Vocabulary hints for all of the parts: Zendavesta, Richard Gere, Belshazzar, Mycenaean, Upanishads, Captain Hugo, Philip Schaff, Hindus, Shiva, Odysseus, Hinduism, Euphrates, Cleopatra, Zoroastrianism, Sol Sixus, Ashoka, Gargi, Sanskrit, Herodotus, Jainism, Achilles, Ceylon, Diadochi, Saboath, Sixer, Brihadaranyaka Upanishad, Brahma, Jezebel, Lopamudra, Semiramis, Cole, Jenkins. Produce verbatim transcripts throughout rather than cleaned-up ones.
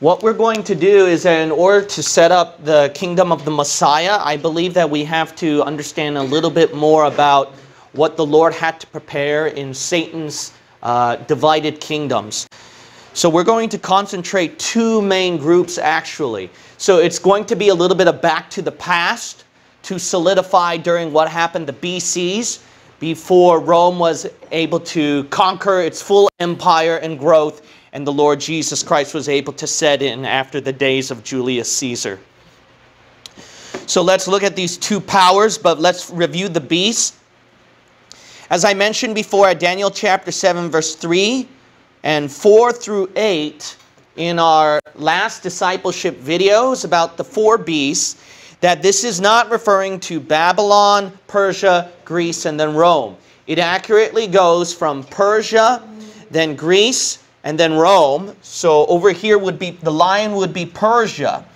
What we're going to do is that in order to set up the kingdom of the Messiah, I believe that we have to understand a little bit more about what the Lord had to prepare in Satan's uh, divided kingdoms. So we're going to concentrate two main groups actually. So it's going to be a little bit of back to the past to solidify during what happened the B Cs before Rome was able to conquer its full empire and growth, and the Lord Jesus Christ was able to set in after the days of Julius Caesar. So let's look at these two powers, but let's review the beast. As I mentioned before, at Daniel chapter seven, verse three and four through eight, in our last discipleship videos about the four beasts, that this is not referring to Babylon, Persia, Greece, and then Rome. It accurately goes from Persia, then Greece, and then Rome. So over here would be, the lion would be Persia,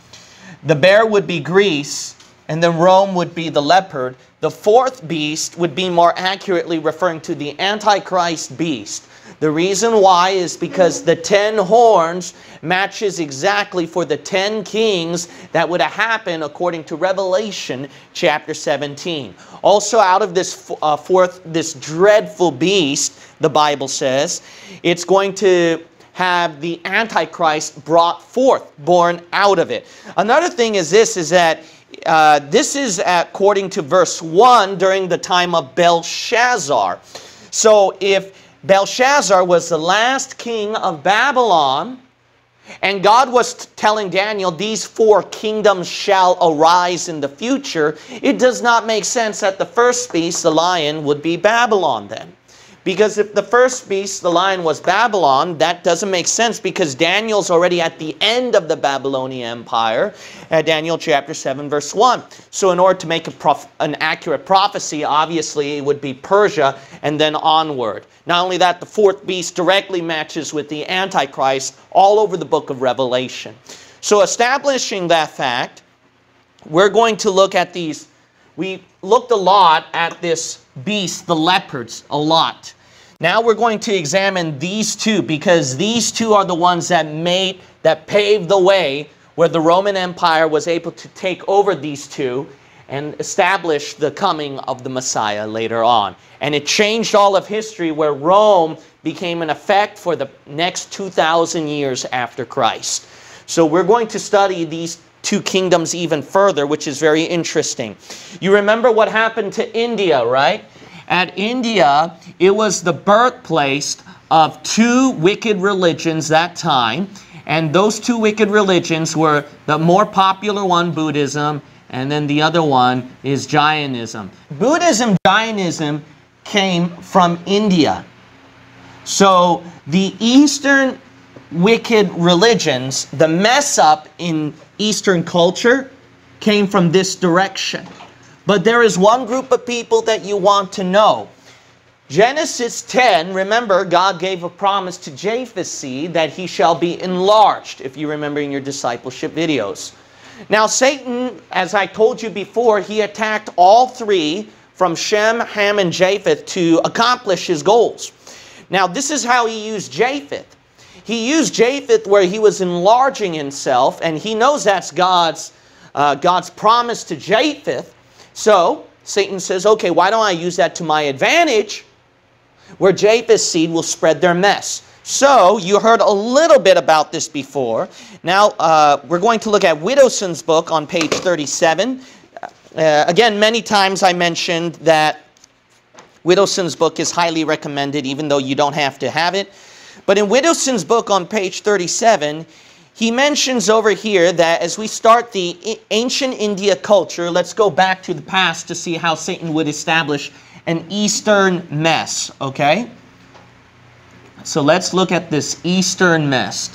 the bear would be Greece, and then Rome would be the leopard. The fourth beast would be more accurately referring to the Antichrist beast. The reason why is because the ten horns matches exactly for the ten kings that would happen according to Revelation chapter seventeen. Also out of this uh, fourth, this dreadful beast, the Bible says, it's going to have the Antichrist brought forth, born out of it. Another thing is this, is that uh, this is according to verse one during the time of Belshazzar. So if Belshazzar was the last king of Babylon, and God was telling Daniel, these four kingdoms shall arise in the future, it does not make sense that the first beast, the lion, would be Babylon then. Because if the first beast, the lion, was Babylon, that doesn't make sense because Daniel's already at the end of the Babylonian Empire, at Daniel chapter seven, verse one. So in order to make a prof an accurate prophecy, obviously it would be Persia and then onward. Not only that, the fourth beast directly matches with the Antichrist all over the book of Revelation. So establishing that fact, we're going to look at these. We looked a lot at this beast, the leopards, a lot. Now we're going to examine these two because these two are the ones that made, that paved the way where the Roman Empire was able to take over these two and establish the coming of the Messiah later on. And it changed all of history where Rome became an effect for the next two thousand years after Christ. So we're going to study these two kingdoms even further, which is very interesting. You remember what happened to India, right? At India, it was the birthplace of two wicked religions that time, and those two wicked religions were the more popular one, Buddhism, and then the other one is Jainism. Buddhism, Jainism came from India. So the Eastern wicked religions, the mess up in Eastern culture came from this direction. But there is one group of people that you want to know. Genesis ten, remember God gave a promise to Japheth's seed that he shall be enlarged, if you remember in your discipleship videos. Now Satan, as I told you before, he attacked all three from Shem, Ham, and Japheth to accomplish his goals. Now this is how he used Japheth. He used Japheth where he was enlarging himself, and he knows that's God's, uh, God's promise to Japheth. So Satan says, okay, why don't I use that to my advantage where Japheth's seed will spread their mess? So you heard a little bit about this before. Now uh, we're going to look at Widowson's book on page thirty-seven. Uh, again, many times I mentioned that Widowson's book is highly recommended, even though you don't have to have it. But in Widowson's book on page thirty-seven, he mentions over here that as we start the ancient India culture, let's go back to the past to see how Satan would establish an Eastern mess, okay? So let's look at this Eastern mess.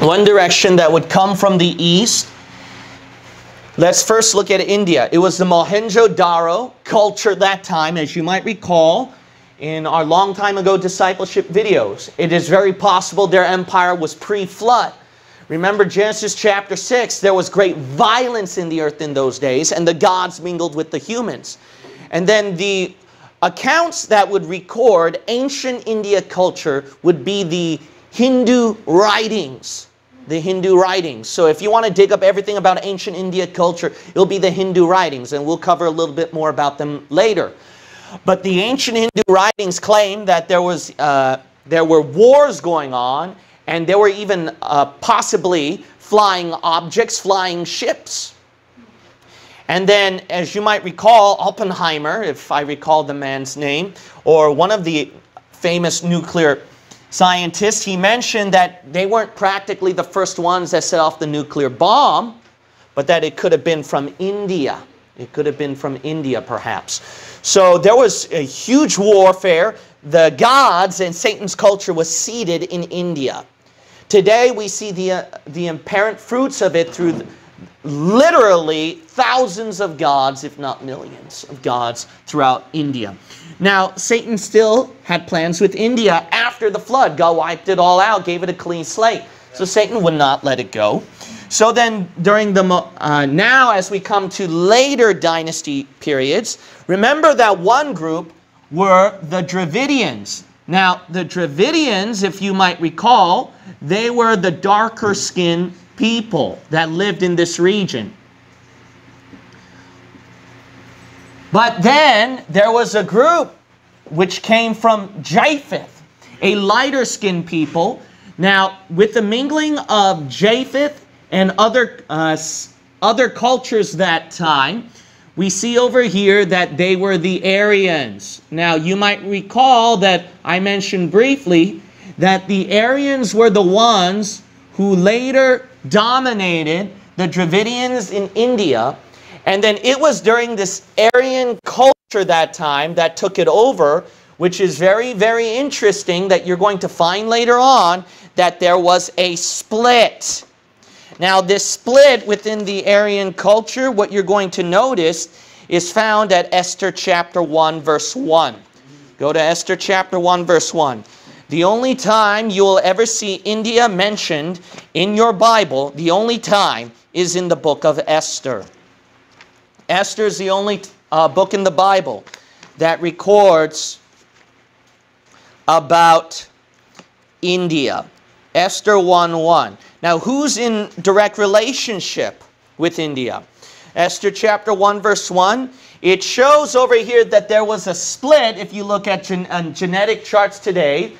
One direction that would come from the East. Let's first look at India. It was the Mohenjo-Daro culture that time, as you might recall in our long time ago discipleship videos. It is very possible their empire was pre-flood. Remember Genesis chapter six, there was great violence in the earth in those days, and the gods mingled with the humans. And then the accounts that would record ancient India culture would be the Hindu writings. The Hindu writings. So if you want to dig up everything about ancient India culture, it'll be the Hindu writings, and we'll cover a little bit more about them later. But the ancient Hindu writings claim that there was, uh, there were wars going on, and there were even uh, possibly flying objects, flying ships. And then, as you might recall, Oppenheimer, if I recall the man's name, or one of the famous nuclear scientists, he mentioned that they weren't practically the first ones that set off the nuclear bomb, but that it could have been from India. It could have been from India, perhaps. So there was a huge warfare. The gods and Satan's culture was seated in India. Today, we see the, uh, the apparent fruits of it through... literally thousands of gods, if not millions of gods, throughout India. Now, Satan still had plans with India after the flood. God wiped it all out, gave it a clean slate. So Satan would not let it go. So then, during the uh, now, as we come to later dynasty periods, remember that one group were the Dravidians. Now, the Dravidians, if you might recall, they were the darker-skinned people that lived in this region. But then there was a group which came from Japheth, a lighter-skinned people. Now, with the mingling of Japheth and other, uh, other cultures that time, we see over here that they were the Aryans. Now, you might recall that I mentioned briefly that the Aryans were the ones who later dominated the Dravidians in India, and then it was during this Aryan culture that time that took it over, which is very, very interesting that you're going to find later on that there was a split. Now, this split within the Aryan culture, what you're going to notice is found at Esther chapter one, verse one. Go to Esther chapter one, verse one. The only time you will ever see India mentioned in your Bible, the only time, is in the book of Esther. Esther is the only uh, book in the Bible that records about India. Esther one one. Now, who's in direct relationship with India? Esther chapter one, verse one. It shows over here that there was a split. If you look at gen uh, genetic charts today,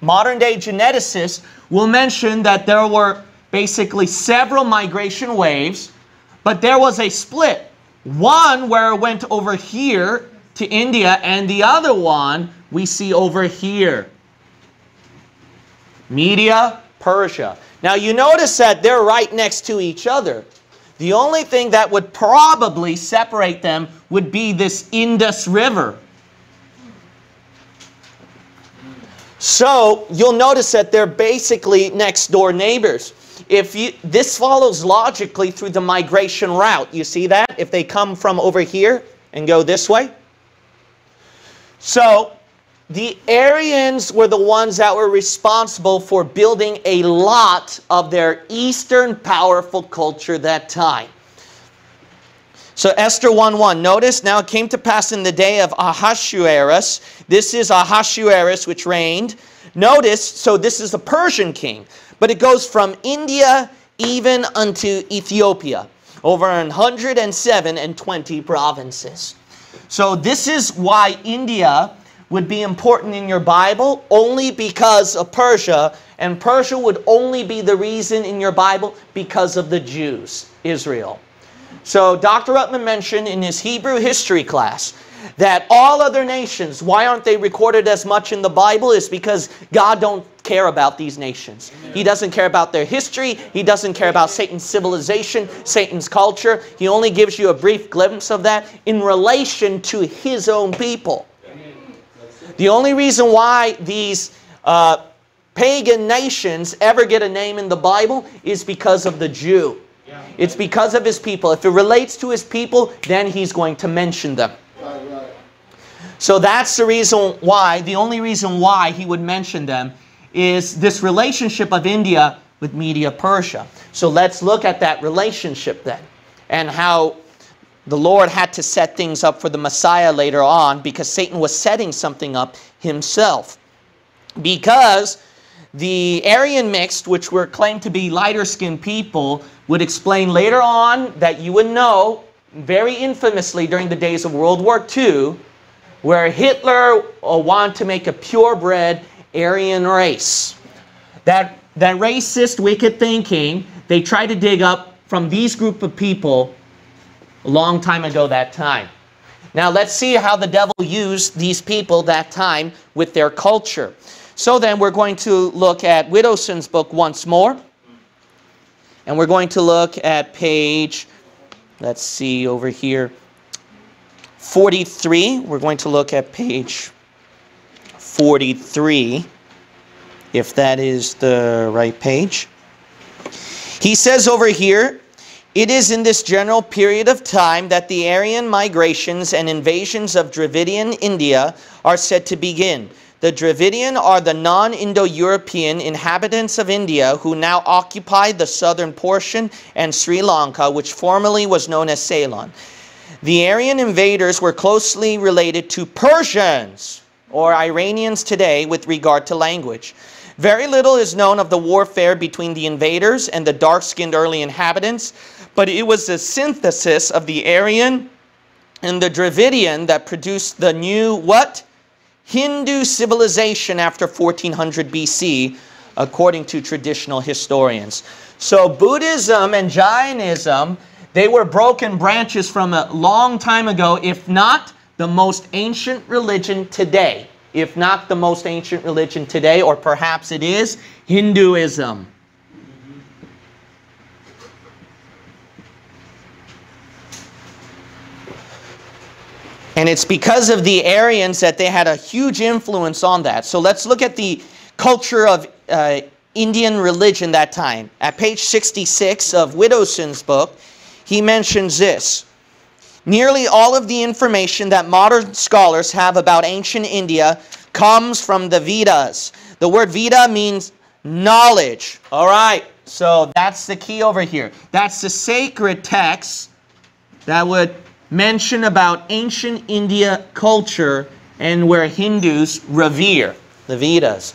modern-day geneticists will mention that there were basically several migration waves, but there was a split. One where it went over here to India, and the other one we see over here. Media, Persia. Now, you notice that they're right next to each other. The only thing that would probably separate them would be this Indus River. So, you'll notice that they're basically next-door neighbors. If you, this follows logically through the migration route. You see that? If they come from over here and go this way. So, the Aryans were the ones that were responsible for building a lot of their Eastern powerful culture that time. So Esther one one, notice, now it came to pass in the day of Ahasuerus. This is Ahasuerus, which reigned. Notice, so this is the Persian king, but it goes from India even unto Ethiopia, over one hundred seven and twenty provinces. So this is why India would be important in your Bible, only because of Persia, and Persia would only be the reason in your Bible because of the Jews, Israel. So Doctor Rutman mentioned in his Hebrew history class that all other nations, why aren't they recorded as much in the Bible, is because God don't care about these nations. He doesn't care about their history. He doesn't care about Satan's civilization, Satan's culture. He only gives you a brief glimpse of that in relation to his own people. The only reason why these uh, pagan nations ever get a name in the Bible is because of the Jew. It's because of his people. If it relates to his people, then he's going to mention them. Right, right. So that's the reason why, the only reason why he would mention them is this relationship of India with Media Persia. So let's look at that relationship then and how the Lord had to set things up for the Messiah later on because Satan was setting something up himself. Because the Aryan mixed, which were claimed to be lighter-skinned people, would explain later on that you would know very infamously during the days of World War Two, where Hitler wanted to make a purebred Aryan race. That, that racist, wicked thinking, they tried to dig up from these group of people a long time ago that time. Now let's see how the devil used these people that time with their culture. So then we're going to look at Widowson's book once more. And we're going to look at page, let's see over here, forty-three. We're going to look at page forty-three, if that is the right page. He says over here, it is in this general period of time that the Aryan migrations and invasions of Dravidian India are said to begin. The Dravidian are the non-Indo-European inhabitants of India who now occupy the southern portion and Sri Lanka, which formerly was known as Ceylon. The Aryan invaders were closely related to Persians, or Iranians today, with regard to language. Very little is known of the warfare between the invaders and the dark-skinned early inhabitants, but it was the synthesis of the Aryan and the Dravidian that produced the new, what? Hindu civilization after fourteen hundred B C, according to traditional historians. So Buddhism and Jainism, they were broken branches from a long time ago, if not the most ancient religion today. If not the most ancient religion today, or perhaps it is, Hinduism. And it's because of the Aryans that they had a huge influence on that. So let's look at the culture of uh, Indian religion that time. At page sixty-six of Widowson's book, he mentions this. Nearly all of the information that modern scholars have about ancient India comes from the Vedas. The word Veda means knowledge. All right, so that's the key over here. That's the sacred text that would mention about ancient India culture and where Hindus revere, the Vedas.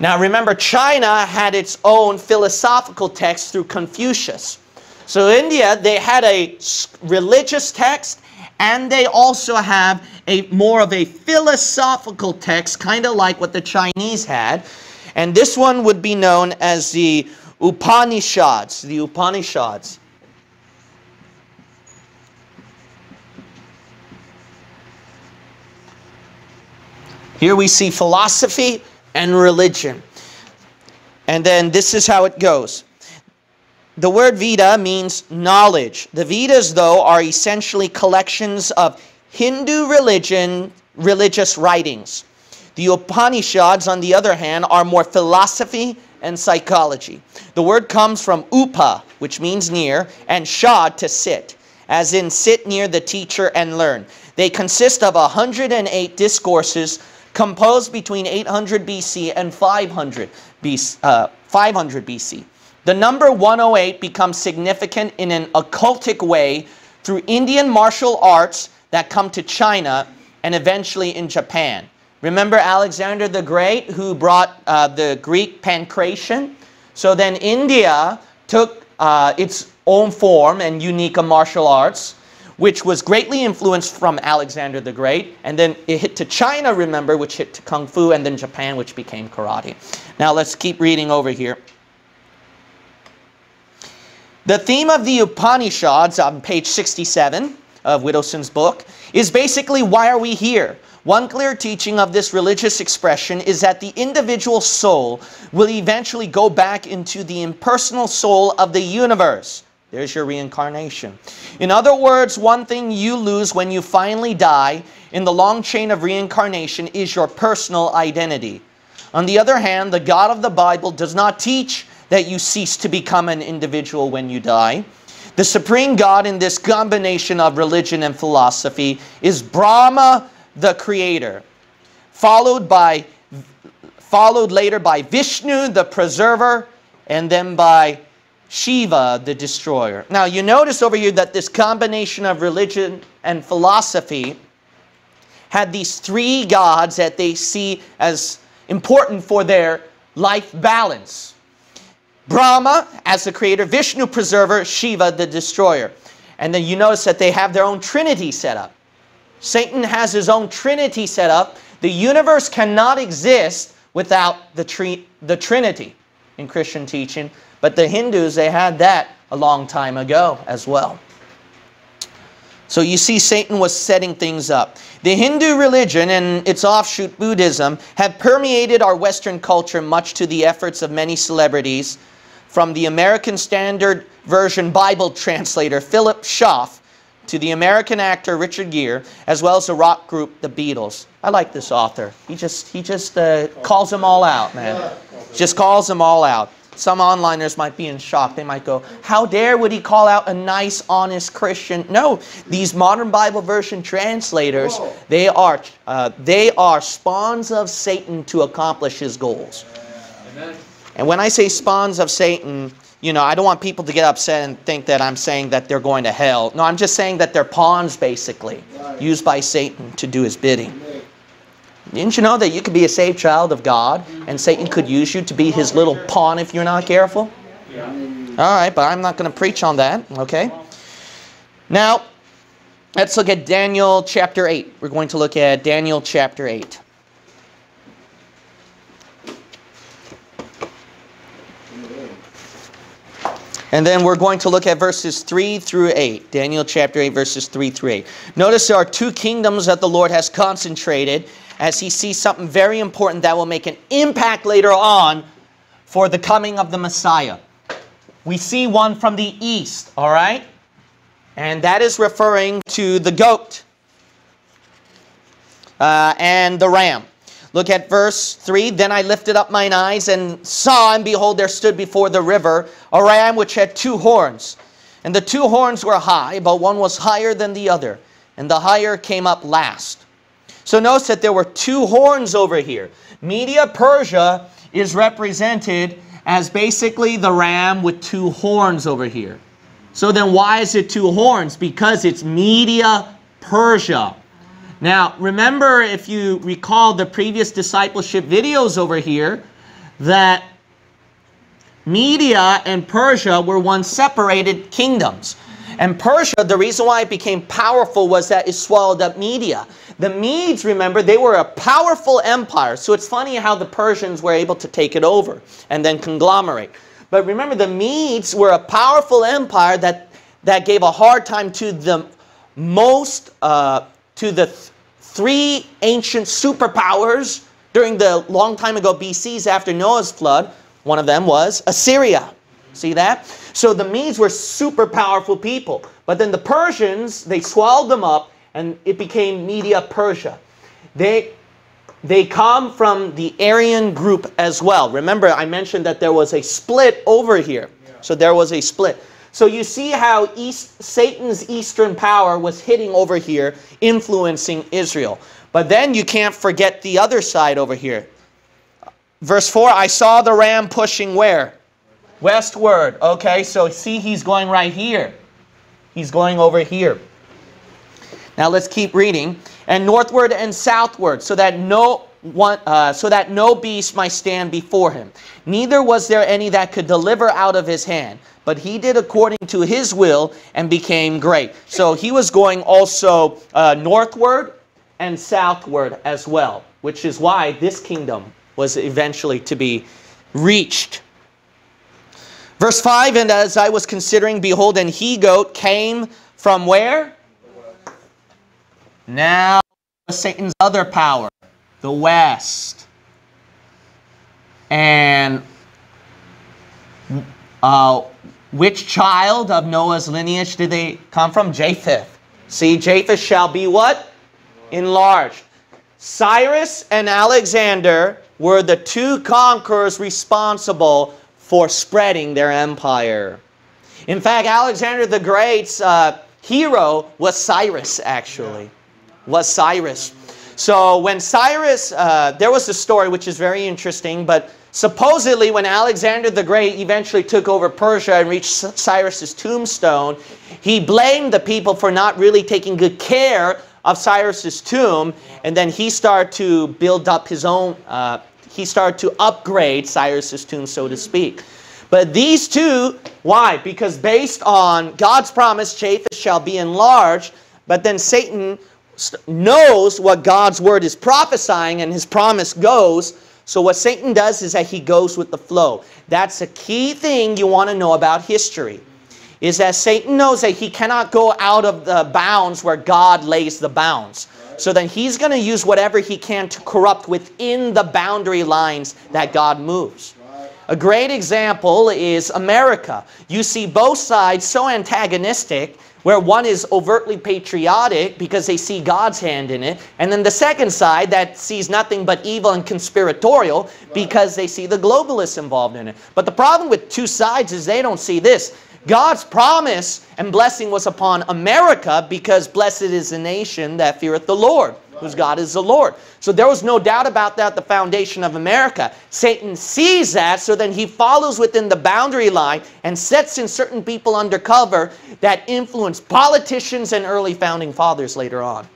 Now remember, China had its own philosophical text through Confucius. So India, they had a religious text, and they also have a more of a philosophical text, kind of like what the Chinese had. And this one would be known as the Upanishads, the Upanishads. Here we see philosophy and religion. And then this is how it goes. The word Veda means knowledge. The Vedas, though, are essentially collections of Hindu religion, religious writings. The Upanishads, on the other hand, are more philosophy and psychology. The word comes from upa, which means near, and shad, to sit, as in sit near the teacher and learn. They consist of one hundred eight discourses composed between eight hundred B C and five hundred B C. The number one oh eight becomes significant in an occultic way through Indian martial arts that come to China and eventually in Japan. Remember Alexander the Great, who brought uh, the Greek pancration? So then India took uh, its own form and unique martial arts, which was greatly influenced from Alexander the Great. And then it hit to China, remember, which hit to Kung Fu, and then Japan, which became karate. Now let's keep reading over here. The theme of the Upanishads, on page sixty-seven of Widowson's book, is basically why are we here? One clear teaching of this religious expression is that the individual soul will eventually go back into the impersonal soul of the universe. There's your reincarnation. In other words, one thing you lose when you finally die in the long chain of reincarnation is your personal identity. On the other hand, the God of the Bible does not teach that you cease to become an individual when you die. The supreme God in this combination of religion and philosophy is Brahma, the creator, followed by, followed later by Vishnu, the preserver, and then by Shiva the destroyer. Now you notice over here that this combination of religion and philosophy had these three gods that they see as important for their life balance. Brahma as the creator, Vishnu preserver, Shiva the destroyer. And then you notice that they have their own trinity set up. Satan has his own trinity set up. The universe cannot exist without the, tri the trinity in Christian teaching. But the Hindus, they had that a long time ago as well. So you see, Satan was setting things up. The Hindu religion and its offshoot Buddhism have permeated our Western culture much to the efforts of many celebrities, from the American Standard Version Bible translator Philip Schaff to the American actor Richard Gere, as well as the rock group The Beatles. I like this author. He just, he just uh, calls them all out, man. Just calls them all out. Some onliners might be in shock. They might go, how dare would he call out a nice, honest Christian? No, these modern Bible version translators, Whoa. they are uh, they are spawns of Satan to accomplish his goals. Amen. And when I say spawns of Satan, you know, I don't want people to get upset and think that I'm saying that they're going to hell. No, I'm just saying that they're pawns, basically, right, used by Satan to do his bidding. Amen. Didn't you know that you could be a saved child of God and Satan could use you to be his little pawn if you're not careful? Yeah. All right, but I'm not going to preach on that, okay? Now, let's look at Daniel chapter eight. We're going to look at Daniel chapter eight. And then we're going to look at verses three through eight. Daniel chapter eight, verses three through eight. Notice there are two kingdoms that the Lord has concentrated as he sees something very important that will make an impact later on for the coming of the Messiah. We see one from the east, all right? And that is referring to the goat uh, and the ram. Look at verse three. Then I lifted up mine eyes and saw, and behold, there stood before the river a ram which had two horns. And the two horns were high, but one was higher than the other, and the higher came up last. So notice that there were two horns over here. Media Persia is represented as basically the ram with two horns over here. So then why is it two horns? Because it's Media Persia. Now, remember, if you recall the previous discipleship videos over here, that Media and Persia were once separated kingdoms. And Persia, the reason why it became powerful was that it swallowed up Media. The Medes, remember, they were a powerful empire. So it's funny how the Persians were able to take it over and then conglomerate. But remember, the Medes were a powerful empire that, that gave a hard time to the most... Uh, to the th three ancient superpowers during the long time ago B C's after Noah's flood. One of them was Assyria. See that? So the Medes were super powerful people. But then the Persians, they swallowed them up and it became Media Persia. They, they come from the Aryan group as well. Remember, I mentioned that there was a split over here. Yeah. So there was a split. So you see how East, Satan's eastern power was hitting over here, influencing Israel. But then you can't forget the other side over here. Verse four, I saw the ram pushing where? Westward. Okay, so see, he's going right here. He's going over here. Now let's keep reading. And northward and southward, so that no... One, uh, so that no beast might stand before him. Neither was there any that could deliver out of his hand, but he did according to his will and became great. So he was going also uh, northward and southward as well, which is why this kingdom was eventually to be reached. Verse five, and as I was considering, behold, an he-goat came from where? Now Satan's other power. The West, and uh, which child of Noah's lineage did they come from? Japheth. See, Japheth shall be what? Enlarged. Cyrus and Alexander were the two conquerors responsible for spreading their empire. In fact, Alexander the Great's uh, hero was Cyrus, actually. Was Cyrus. So when Cyrus, uh, there was a story which is very interesting, but Supposedly, when Alexander the Great eventually took over Persia and reached Cyrus's tombstone, he blamed the people for not really taking good care of Cyrus's tomb, and then he started to build up his own, uh, he started to upgrade Cyrus's tomb, so to speak. But these two, why? Because based on God's promise, Japheth shall be enlarged, but then Satan knows what God's word is prophesying and his promise goes. So what Satan does is that he goes with the flow. That's a key thing you want to know about history, is that Satan knows that he cannot go out of the bounds where God lays the bounds. So then he's going to use whatever he can to corrupt within the boundary lines that God moves. A great example is America. You see both sides so antagonistic, where one is overtly patriotic because they see God's hand in it, and then the second side that sees nothing but evil and conspiratorial because they see the globalists involved in it. But the problem with two sides is they don't see this. God's promise and blessing was upon America because blessed is the nation that feareth the Lord, whose God is the Lord. So there was no doubt about that, the foundation of America. Satan sees that, so then he follows within the boundary line and sets in certain people undercover that influence politicians and early founding fathers later on.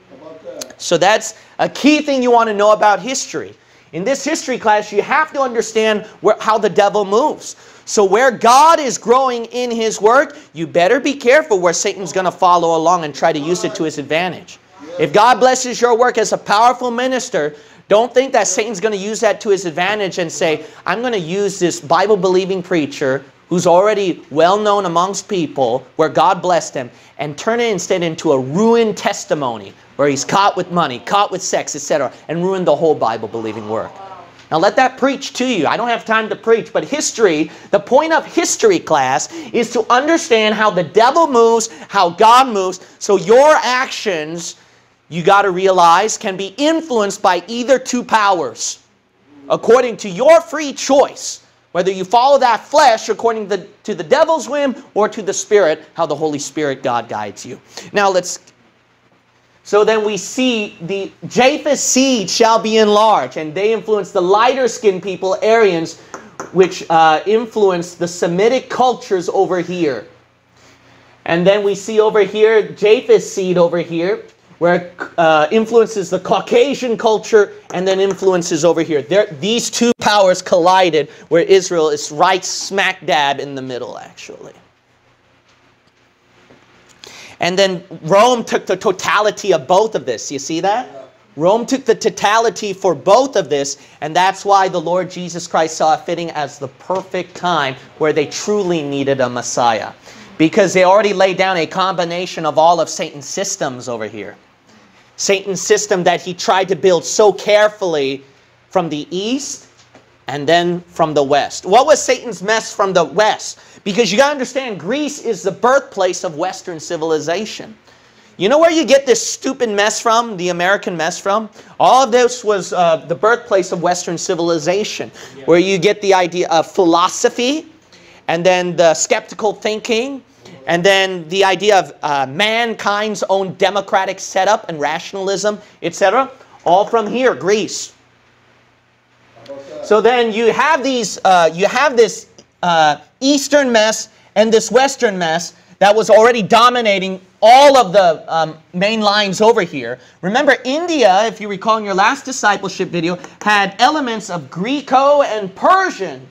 That? So that's a key thing you want to know about history. In this history class, you have to understand where, how the devil moves. So where God is growing in his work, you better be careful where Satan's going to follow along and try to use it to his advantage. If God blesses your work as a powerful minister, don't think that Satan's going to use that to his advantage and say, I'm going to use this Bible-believing preacher who's already well-known amongst people where God blessed him, and turn it instead into a ruined testimony where he's caught with money, caught with sex, et cetera, and ruined the whole Bible-believing work. Now let that preach to you. I don't have time to preach, but history, the point of history class is to understand how the devil moves, how God moves, so your actions, you got to realize, can be influenced by either two powers according to your free choice, whether you follow that flesh according to the, to the devil's whim or to the Spirit, how the Holy Spirit God guides you. Now let's, so then we see the Japheth's seed shall be enlarged, and they influence the lighter-skinned people, Aryans, which uh, influence the Semitic cultures over here. And then we see over here, Japheth's seed over here, where it uh, influences the Caucasian culture and then influences over here. There, these two powers collided where Israel is right smack dab in the middle, actually. And then Rome took the totality of both of this. You see that? Rome took the totality for both of this, and that's why the Lord Jesus Christ saw it fitting as the perfect time where they truly needed a Messiah, because they already laid down a combination of all of Satan's systems over here. Satan's system that he tried to build so carefully from the east and then from the west. What was Satan's mess from the west? Because you got to understand, Greece is the birthplace of Western civilization. You know where you get this stupid mess from, the American mess from? All of this was uh, the birthplace of Western civilization, yeah. Where you get the idea of philosophy, and then the skeptical thinking, and then the idea of uh, mankind's own democratic setup and rationalism, et cetera, all from here, Greece. So then you have these, uh, you have this uh, Eastern mess and this Western mess that was already dominating all of the um, main lines over here. Remember, India, if you recall in your last discipleship video, had elements of Greco and Persian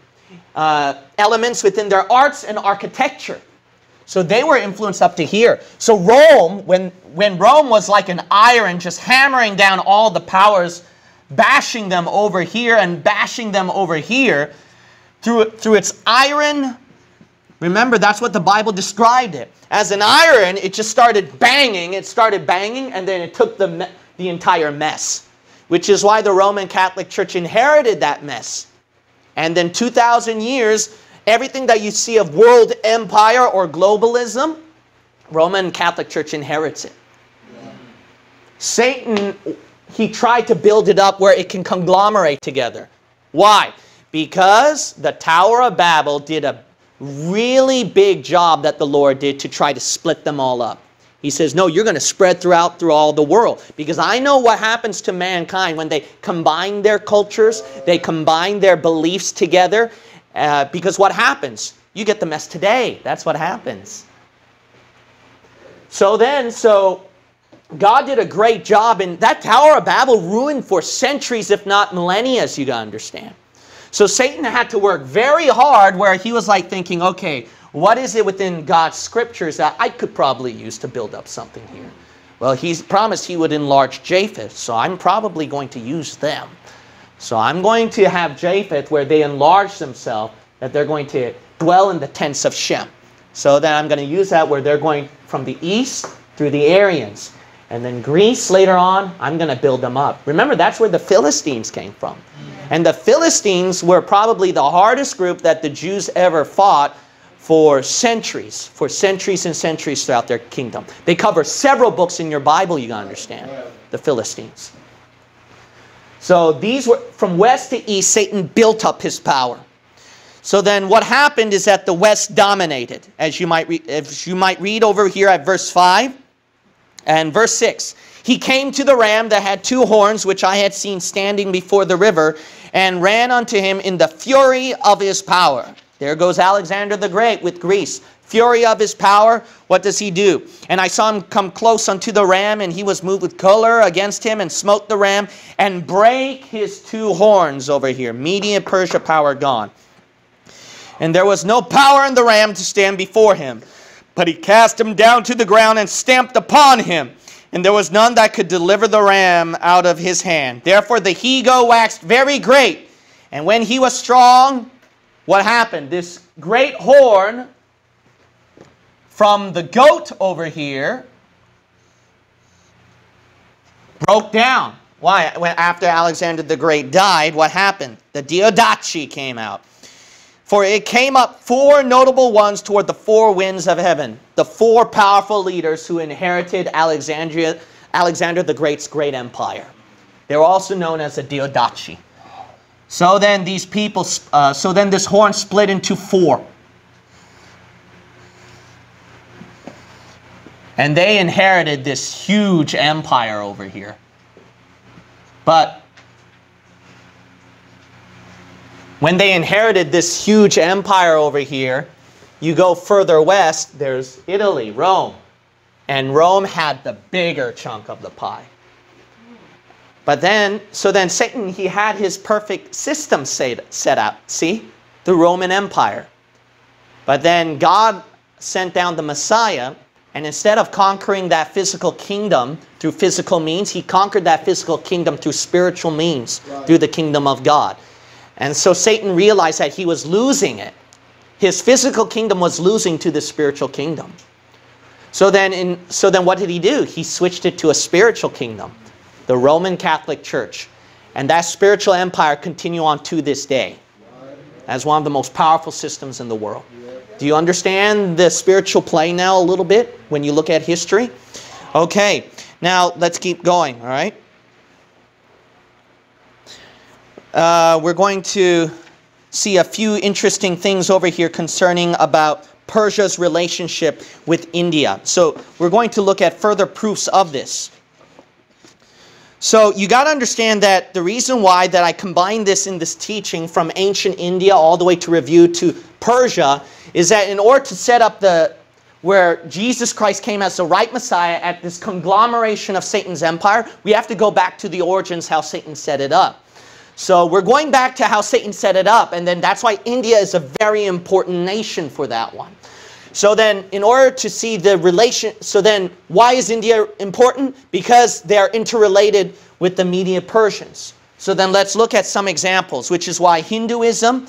Uh, elements within their arts and architecture. So they were influenced up to here. So Rome, when, when Rome was like an iron, just hammering down all the powers, bashing them over here and bashing them over here, through, through its iron, remember that's what the Bible described it. As an iron, it just started banging, it started banging, and then it took the, the entire mess. Which is why the Roman Catholic Church inherited that mess. And then two thousand years, everything that you see of world empire or globalism, Roman Catholic Church inherits it. Yeah. Satan, he tried to build it up where it can conglomerate together. Why? Because the Tower of Babel did a really big job that the Lord did to try to split them all up. He says, no, you're going to spread throughout through all the world. Because I know what happens to mankind when they combine their cultures, they combine their beliefs together. Uh, because what happens? You get the mess today. That's what happens. So then, so God did a great job. And that Tower of Babel ruined for centuries, if not millennia, you got to understand. So Satan had to work very hard where he was like thinking, okay, what is it within God's scriptures that I could probably use to build up something here? Well, he's promised he would enlarge Japheth, so I'm probably going to use them. So I'm going to have Japheth where they enlarge themselves, that they're going to dwell in the tents of Shem. So then I'm going to use that where they're going from the east through the Aryans. And then Greece later on, I'm going to build them up. Remember, that's where the Philistines came from. And the Philistines were probably the hardest group that the Jews ever fought for centuries, for centuries and centuries throughout their kingdom. They cover several books in your Bible, you gotta understand, the Philistines. So these were, from west to east, Satan built up his power. So then what happened is that the west dominated, as you might, re as you might read over here at verse five and verse six. He came to the ram that had two horns, which I had seen standing before the river, and ran unto him in the fury of his power. There goes Alexander the Great with Greece. Fury of his power, what does he do? And I saw him come close unto the ram, and he was moved with choler against him, and smote the ram, and brake his two horns over here. Media and Persia power gone. And there was no power in the ram to stand before him. But he cast him down to the ground, and stamped upon him. And there was none that could deliver the ram out of his hand. Therefore the he-go waxed very great. And when he was strong, what happened? This great horn from the goat over here broke down. Why? When, after Alexander the Great died, what happened? The Diadochi came out. For it came up four notable ones toward the four winds of heaven. The four powerful leaders who inherited Alexandria, Alexander the Great's great empire. They were also known as the Diadochi. So then these people, uh, so then this horn split into four. And they inherited this huge empire over here. But when they inherited this huge empire over here, you go further west, there's Italy, Rome. And Rome had the bigger chunk of the pie. But then, so then Satan, he had his perfect system set up, see? The Roman Empire. But then God sent down the Messiah, and instead of conquering that physical kingdom through physical means, he conquered that physical kingdom through spiritual means, right, through the kingdom of God. And so Satan realized that he was losing it. His physical kingdom was losing to the spiritual kingdom. So then, in, so then what did he do? He switched it to a spiritual kingdom. The Roman Catholic Church. And that spiritual empire continue on to this day as one of the most powerful systems in the world. Do you understand the spiritual play now a little bit when you look at history? Okay, now let's keep going, all right? Uh, we're going to see a few interesting things over here concerning about Persia's relationship with India. So we're going to look at further proofs of this. So you got to understand that the reason why that I combine this in this teaching from ancient India all the way to review to Persia is that in order to set up the where Jesus Christ came as the right Messiah at this conglomeration of Satan's empire, we have to go back to the origins how Satan set it up. So we're going back to how Satan set it up, and then that's why India is a very important nation for that one. So then, in order to see the relation, so then, why is India important? Because they're interrelated with the Media-Persians. So then let's look at some examples, which is why Hinduism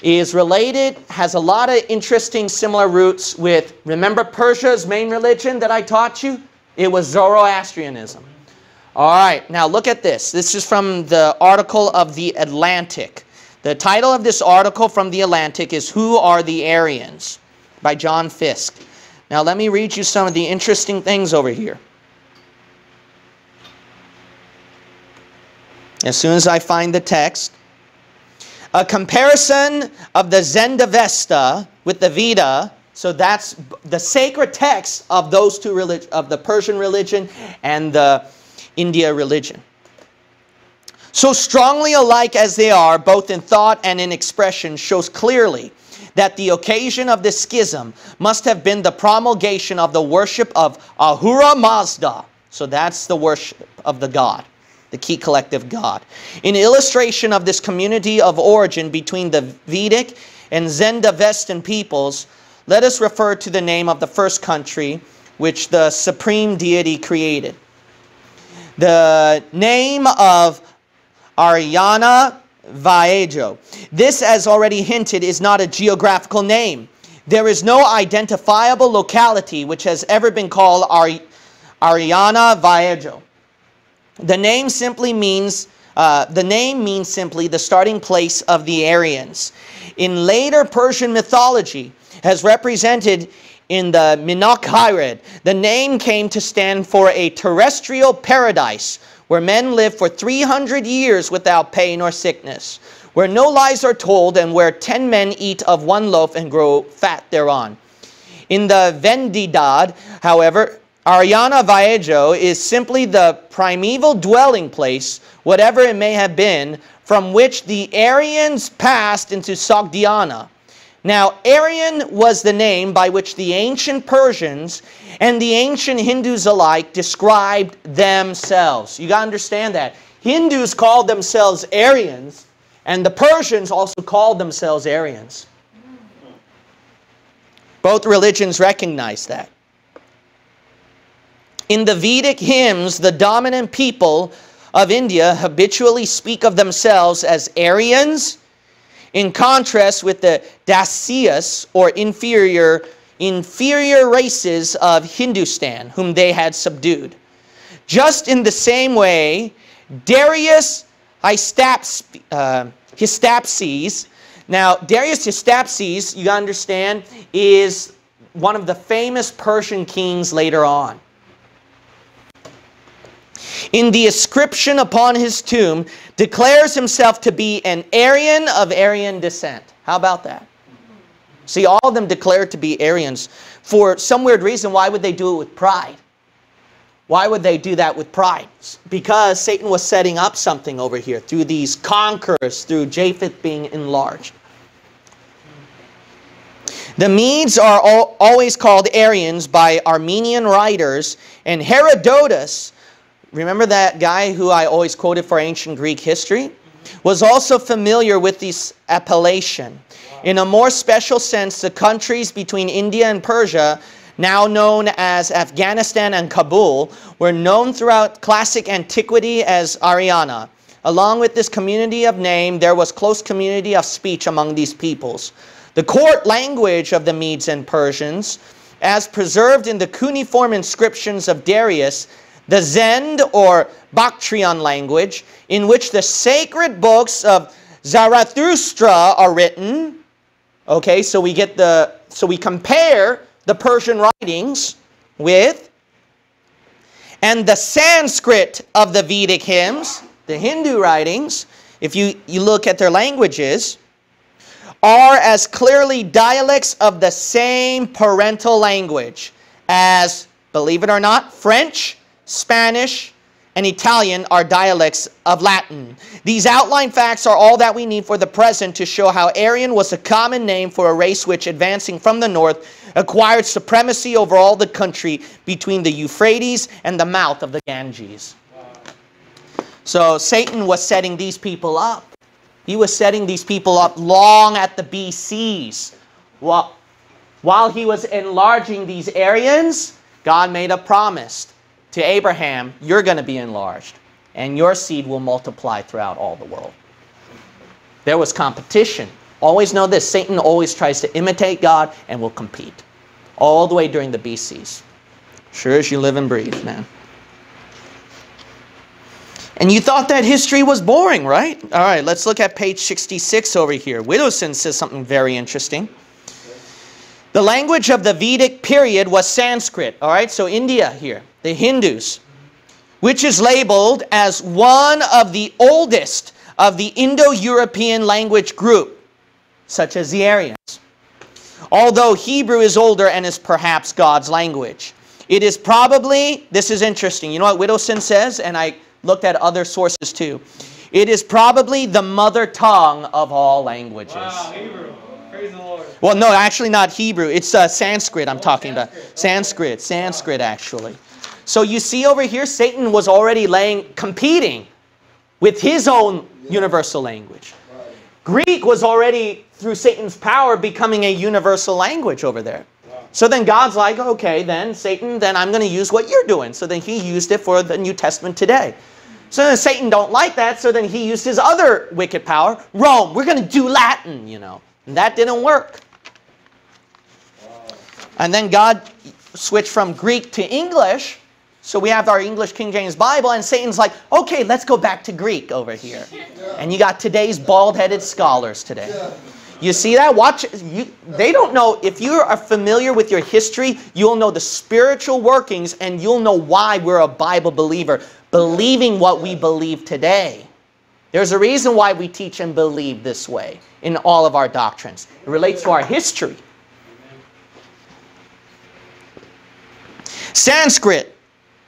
is related, has a lot of interesting similar roots with, remember Persia's main religion that I taught you? It was Zoroastrianism. All right, now look at this. This is from the article of The Atlantic. The title of this article from The Atlantic is Who Are the Aryans? By John Fiske. Now let me read you some of the interesting things over here. As soon as I find the text. A comparison of the Zendavesta with the Veda So that's the sacred text of those two religions, of the Persian religion and the India religion. So strongly alike as they are, both in thought and in expression, shows clearly that the occasion of this schism must have been the promulgation of the worship of Ahura Mazda. So that's the worship of the god, the key collective god. In illustration of this community of origin between the Vedic and Zendavestan peoples, let us refer to the name of the first country which the supreme deity created. The name of Aryana Vaejo. This, as already hinted, is not a geographical name. There is no identifiable locality which has ever been called Ary Aryana Vaejo. The name simply means uh, the name means simply the starting place of the Aryans. In later Persian mythology, as represented in the Minokhired, the name came to stand for a terrestrial paradise, where men live for three hundred years without pain or sickness, where no lies are told, and where ten men eat of one loaf and grow fat thereon. In the Vendidad, however, Aryana Vaejo is simply the primeval dwelling place, whatever it may have been, from which the Aryans passed into Sogdiana. Now, Aryan was the name by which the ancient Persians and the ancient Hindus alike described themselves. You got to understand that. Hindus called themselves Aryans, and the Persians also called themselves Aryans. Both religions recognize that. In the Vedic hymns, the dominant people of India habitually speak of themselves as Aryans, in contrast with the Dasyas, or inferior, inferior races of Hindustan, whom they had subdued. Just in the same way, Darius Histapses, uh, Histapses, now Darius Histapses, you understand, is one of the famous Persian kings later on. In the inscription upon his tomb, declares himself to be an Aryan of Aryan descent. How about that? See, all of them declared to be Aryans. For some weird reason, why would they do it with pride? Why would they do that with pride? Because Satan was setting up something over here through these conquerors, through Japheth being enlarged. The Medes are all, always called Aryans by Armenian writers, and Herodotus, remember that guy who I always quoted for ancient Greek history, was also familiar with this appellation. In a more special sense, the countries between India and Persia, now known as Afghanistan and Kabul, were known throughout classic antiquity as Aryana. Along with this community of name, there was close community of speech among these peoples. The court language of the Medes and Persians, as preserved in the cuneiform inscriptions of Darius, the Zend or Bactrian language, in which the sacred books of Zarathustra are written. Okay, so we get the so we compare the Persian writings with and the Sanskrit of the Vedic hymns, the Hindu writings, if you, you look at their languages, are as clearly dialects of the same parental language as, believe it or not, French, Spanish, and Italian are dialects of Latin. These outline facts are all that we need for the present to show how Aryan was a common name for a race which, advancing from the north, acquired supremacy over all the country between the Euphrates and the mouth of the Ganges. So Satan was setting these people up. He was setting these people up long at the B Cs. While, while he was enlarging these Aryans, God made a promise to Abraham: you're going to be enlarged, and your seed will multiply throughout all the world. There was competition. Always know this: Satan always tries to imitate God and will compete, all the way during the B Cs. Sure as you live and breathe, man. And you thought that history was boring, right? All right, let's look at page sixty-six over here. Widowson says something very interesting. The language of the Vedic period was Sanskrit, all right? So India here, the Hindus, which is labeled as one of the oldest of the Indo-European language group, such as the Aryans. although Hebrew is older and is perhaps God's language. It is probably, this is interesting, you know what Widowson says, and I looked at other sources too. It is probably the mother tongue of all languages. Wow, Hebrew. Praise the Lord. Well, no, actually not Hebrew. It's uh, Sanskrit I'm oh, talking Sanskrit. about. Sanskrit, okay. Sanskrit wow. actually. So you see over here, Satan was already laying, competing with his own yeah. universal language. Right. Greek was already, through Satan's power, becoming a universal language over there. So then God's like, okay, then Satan, then I'm going to use what you're doing. So then he used it for the New Testament today. So then Satan don't like that. So then he used his other wicked power, Rome. We're going to do Latin, you know. And that didn't work. And then God switched from Greek to English. So we have our English King James Bible. And Satan's like, okay, let's go back to Greek over here. And you got today's bald-headed scholars today. You see that? Watch. You, they don't know. If you are familiar with your history, you'll know the spiritual workings and you'll know why we're a Bible believer, believing what we believe today. There's a reason why we teach and believe this way in all of our doctrines. It relates to our history. Sanskrit,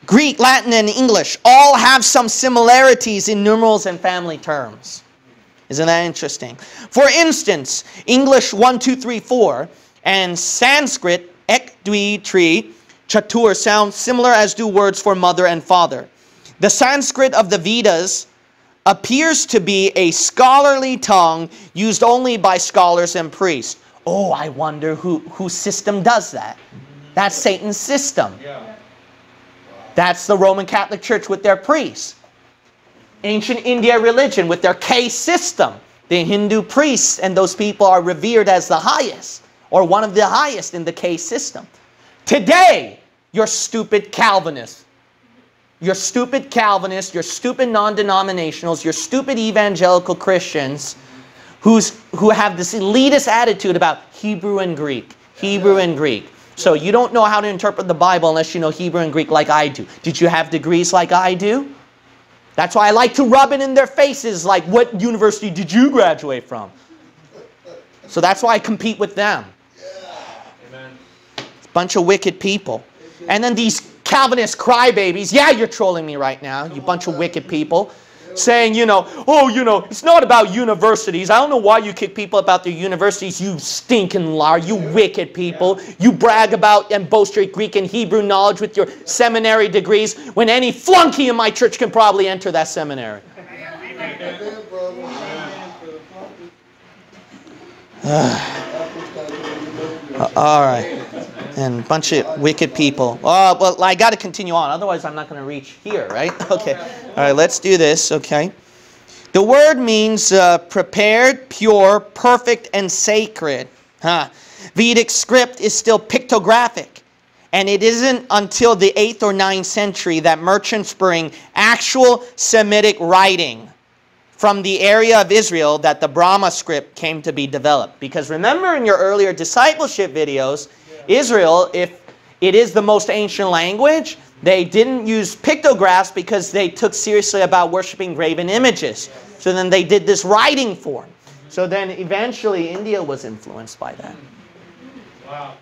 Greek, Latin, and English all have some similarities in numerals and family terms. Isn't that interesting? For instance, English one, two, three, four and Sanskrit ek, dwi, tri, chatur sound similar as do words for mother and father. The Sanskrit of the Vedas appears to be a scholarly tongue used only by scholars and priests. Oh, I wonder who, whose system does that. That's Satan's system. Yeah. That's the Roman Catholic Church with their priests. Ancient India religion with their caste system. The Hindu priests and those people are revered as the highest or one of the highest in the caste system. Today, you're stupid Calvinists. You're stupid Calvinists, you're stupid non-denominationals, you're stupid evangelical Christians who's, who have this elitist attitude about Hebrew and Greek, Hebrew and Greek. So you don't know how to interpret the Bible unless you know Hebrew and Greek like I do. Did you have degrees like I do? That's why I like to rub it in their faces, like, what university did you graduate from? So that's why I compete with them. Yeah. Amen. It's a bunch of wicked people. And then these Calvinist crybabies, yeah, you're trolling me right now, you bunch of wicked people, saying, you know, oh, you know, it's not about universities. I don't know why you kick people about their universities, you stinking liar, you wicked people. You brag about and boast your Greek and Hebrew knowledge with your seminary degrees when any flunky in my church can probably enter that seminary. uh, all right. And a bunch of wicked people. Oh, well, I got to continue on. Otherwise, I'm not going to reach here, right? Okay. All right, let's do this, okay? The word means uh, prepared, pure, perfect, and sacred. Huh. Vedic script is still pictographic. And it isn't until the eighth or ninth century that merchants bring actual Semitic writing from the area of Israel that the Brahma script came to be developed. Because remember in your earlier discipleship videos, Israel, if it is the most ancient language, they didn't use pictographs because they took seriously about worshiping graven images. So then they did this writing form. So then eventually India was influenced by that. Wow.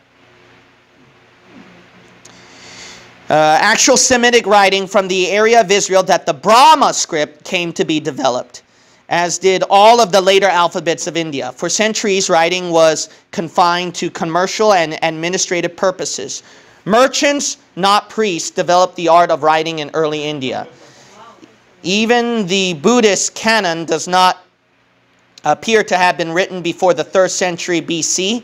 Uh, actual Semitic writing from the area of Israel that the Brahma script came to be developed, as did all of the later alphabets of India. For centuries, writing was confined to commercial and administrative purposes. Merchants, not priests, developed the art of writing in early India. Even the Buddhist canon does not appear to have been written before the third century B C.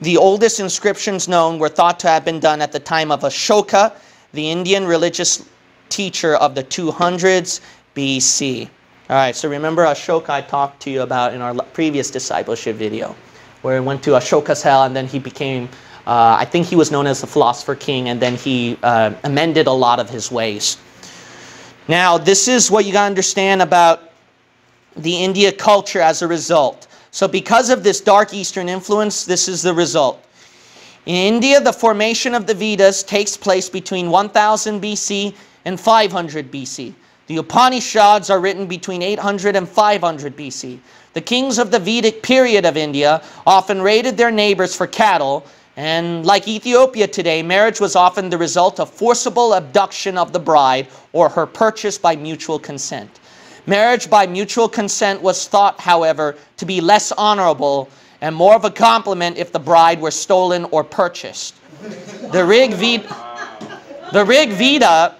The oldest inscriptions known were thought to have been done at the time of Ashoka, the Indian religious teacher of the two hundreds B C. All right, so remember Ashoka I talked to you about in our previous discipleship video, where he went to Ashoka's hell and then he became, uh, I think he was known as the philosopher king, and then he uh, amended a lot of his ways. Now, this is what you got to understand about the India culture as a result. So because of this dark Eastern influence, this is the result. In India, the formation of the Vedas takes place between one thousand B C and five hundred B C. The Upanishads are written between eight hundred and five hundred B C. The kings of the Vedic period of India often raided their neighbors for cattle, and like Ethiopia today, marriage was often the result of forcible abduction of the bride or her purchase by mutual consent. Marriage by mutual consent was thought, however, to be less honorable and more of a compliment if the bride were stolen or purchased. The Rig Veda, the Rig Veda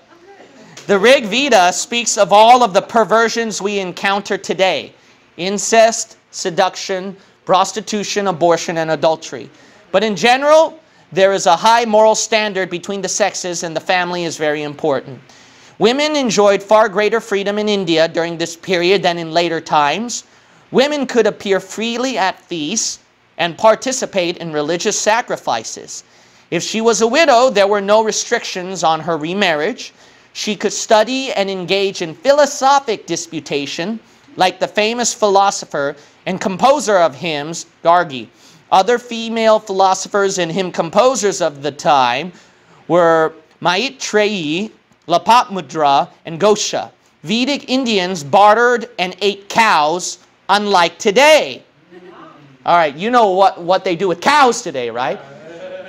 The Rig Veda speaks of all of the perversions we encounter today: incest, seduction, prostitution, abortion, and adultery. But in general, there is a high moral standard between the sexes, and the family is very important. Women enjoyed far greater freedom in India during this period than in later times. Women could appear freely at feasts and participate in religious sacrifices. If she was a widow, there were no restrictions on her remarriage. She could study and engage in philosophic disputation, like the famous philosopher and composer of hymns, Gargi. Other female philosophers and hymn composers of the time were Maitreyi, Lopamudra, and Gosha. Vedic Indians bartered and ate cows, unlike today. All right, you know what, what they do with cows today, right?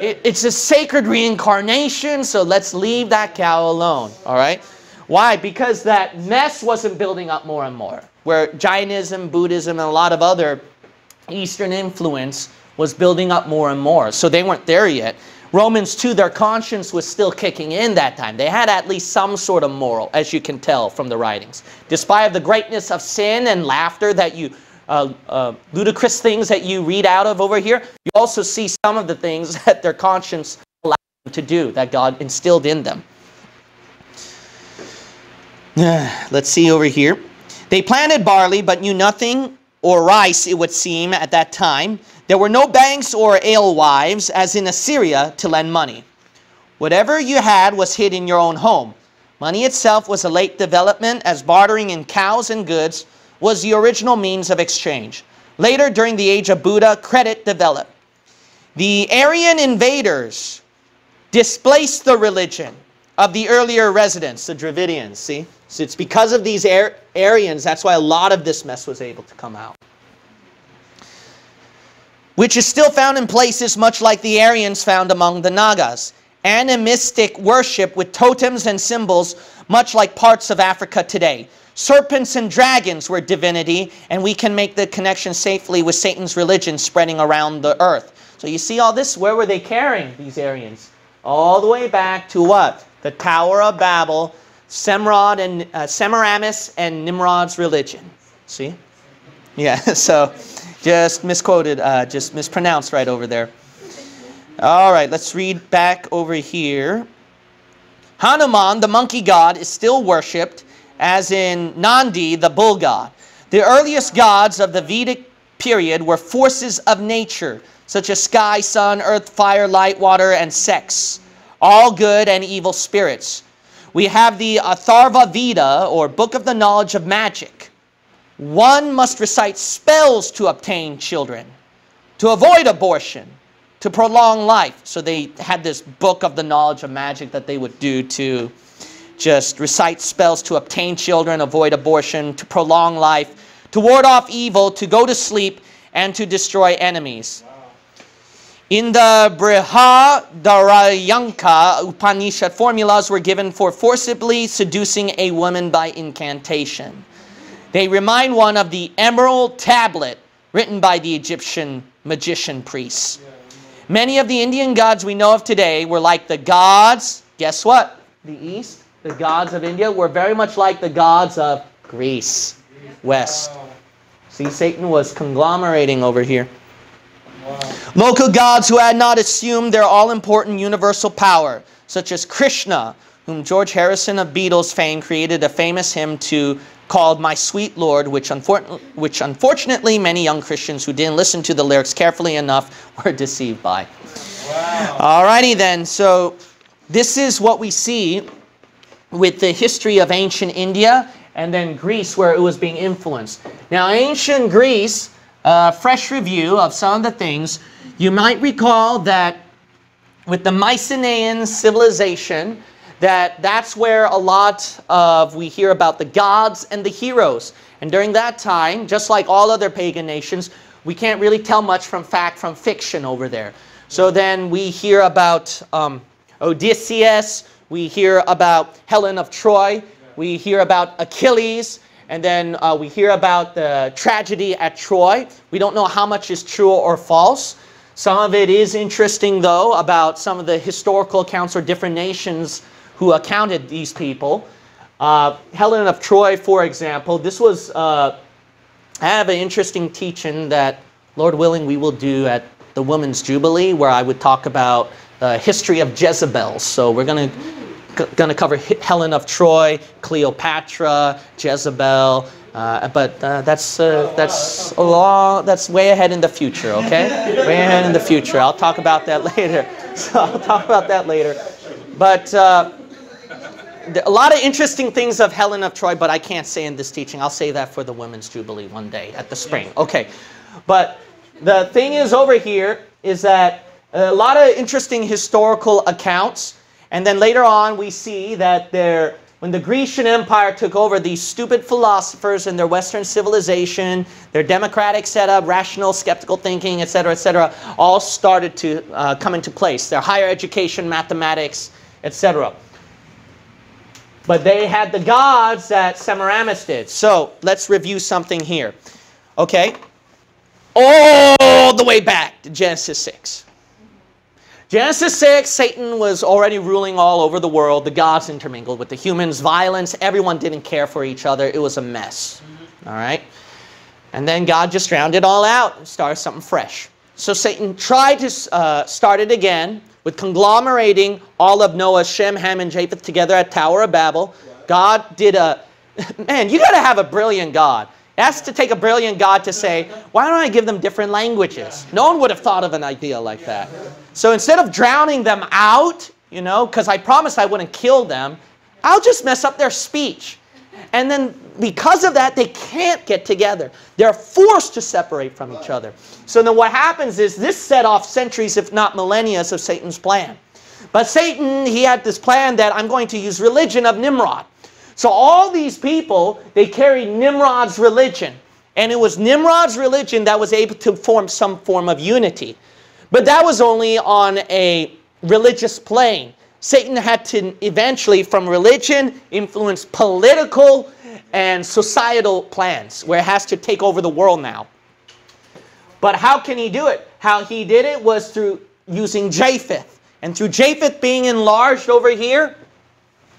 It's a sacred reincarnation, so let's leave that cow alone, all right? Why? Because that mess wasn't building up more and more, where Jainism, Buddhism, and a lot of other Eastern influence was building up more and more, so they weren't there yet. Romans two, their conscience was still kicking in that time. They had at least some sort of moral, as you can tell from the writings. Despite the greatness of sin and laughter that you... Uh, uh, ludicrous things that you read out of over here, you also see some of the things that their conscience allowed them to do, that God instilled in them. Uh, let's see over here. They planted barley, but knew nothing, or rice, it would seem, at that time. There were no banks or alewives, as in Assyria, to lend money. Whatever you had was hid in your own home. Money itself was a late development, as bartering in cows and goods was the original means of exchange. Later, during the age of Buddha, credit developed. The Aryan invaders displaced the religion of the earlier residents, the Dravidians, see? So it's because of these Ar Aryans, that's why a lot of this mess was able to come out, which is still found in places much like the Aryans found among the Nagas. Animistic worship with totems and symbols, much like parts of Africa today. Serpents and dragons were divinity, and we can make the connection safely with Satan's religion spreading around the earth. So you see all this? Where were they carrying these Aryans? All the way back to what? The Tower of Babel, Semrod and, uh, Semiramis and Nimrod's religion. See? Yeah, so just misquoted, uh, just mispronounced right over there. All right, let's read back over here. Hanuman, the monkey god, is still worshipped, as in Nandi, the bull god. The earliest gods of the Vedic period were forces of nature, such as sky, sun, earth, fire, light, water, and sex, all good and evil spirits. We have the Atharva Veda, or Book of the Knowledge of Magic. One must recite spells to obtain children, to avoid abortion, to prolong life. So they had this Book of the Knowledge of Magic that they would do to just recite spells to obtain children, avoid abortion, to prolong life, to ward off evil, to go to sleep, and to destroy enemies. Wow. In the Brihadaranyaka Upanishad, formulas were given for forcibly seducing a woman by incantation. They remind one of the Emerald Tablet written by the Egyptian magician priests. Many of the Indian gods we know of today were like the gods, guess what? The East. The gods of India were very much like the gods of Greece, West. See, Satan was conglomerating over here. Wow. Local gods who had not assumed their all-important universal power, such as Krishna, whom George Harrison of Beatles fame created a famous hymn to called My Sweet Lord, which, unfor which unfortunately many young Christians who didn't listen to the lyrics carefully enough were deceived by. Wow. Alrighty then, so this is what we see with the history of ancient India and then Greece, where it was being influenced. Now, ancient Greece, a uh, fresh review of some of the things. You might recall that with the Mycenaean civilization, that that's where a lot of we hear about the gods and the heroes. And during that time, just like all other pagan nations, we can't really tell much from fact from fiction over there. So then we hear about um, Odysseus, we hear about Helen of Troy, we hear about Achilles, and then uh, we hear about the tragedy at Troy. We don't know how much is true or false. Some of it is interesting, though, about some of the historical accounts or different nations who accounted these people. Uh, Helen of Troy, for example, this was, uh, I have an interesting teaching that, Lord willing, we will do at the Women's Jubilee, where I would talk about the uh, history of Jezebel. So we're going to going to cover Helen of Troy, Cleopatra, Jezebel. Uh, but uh, that's uh, that's a long that's way ahead in the future, okay? Way ahead in the future. I'll talk about that later. So I'll talk about that later. But uh, a lot of interesting things of Helen of Troy, but I can't say in this teaching. I'll say that for the Women's Jubilee one day at the spring. Okay, but the thing is over here is that a lot of interesting historical accounts, and then later on we see that there. When the Grecian Empire took over, these stupid philosophers and their Western civilization, their democratic setup, rational, skeptical thinking, et cetera, et cetera, all started to uh, come into place. Their higher education, mathematics, et cetera. But they had the gods that Semiramis did. So let's review something here. Okay, all the way back to Genesis six. Genesis six, Satan was already ruling all over the world. The gods intermingled with the humans, violence. Everyone didn't care for each other. It was a mess. Mm-hmm. All right? And then God just drowned it all out and started something fresh. So Satan tried to uh, start it again with conglomerating all of Noah, Shem, Ham, and Japheth together at Tower of Babel. Right. God did a... Man, you got to have a brilliant God. It has to take a brilliant God to say, why don't I give them different languages? Yeah. No one would have thought of an idea like yeah. that. So instead of drowning them out, you know, because I promised I wouldn't kill them, I'll just mess up their speech. And then because of that, they can't get together. They're forced to separate from each other. So then what happens is this set off centuries, if not millennia, of Satan's plan. But Satan, he had this plan that I'm going to use religion of Nimrod. So all these people, they carried Nimrod's religion. And it was Nimrod's religion that was able to form some form of unity. But that was only on a religious plane. Satan had to eventually, from religion, influence political and societal plans, where it has to take over the world now. But how can he do it? How he did it was through using Japheth. And through Japheth being enlarged over here,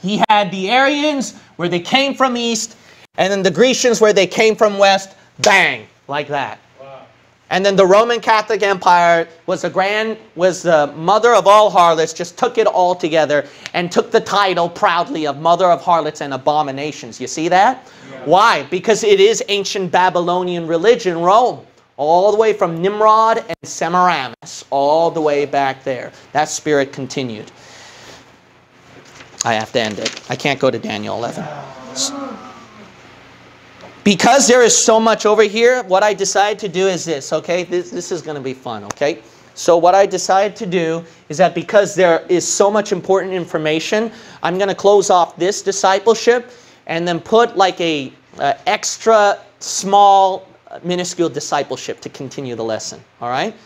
he had the Aryans, where they came from east, and then the Grecians, where they came from west, bang, like that. Wow. And then the Roman Catholic Empire was the, grand, was the mother of all harlots, just took it all together and took the title proudly of Mother of Harlots and Abominations. You see that? Yeah. Why? Because it is ancient Babylonian religion, Rome, all the way from Nimrod and Semiramis, all the way back there. That spirit continued. I have to end it. I can't go to Daniel eleven. Because there is so much over here, what I decided to do is this, okay? This, this is going to be fun, okay? So what I decided to do is that because there is so much important information, I'm going to close off this discipleship and then put like a, a extra small minuscule discipleship to continue the lesson, all right?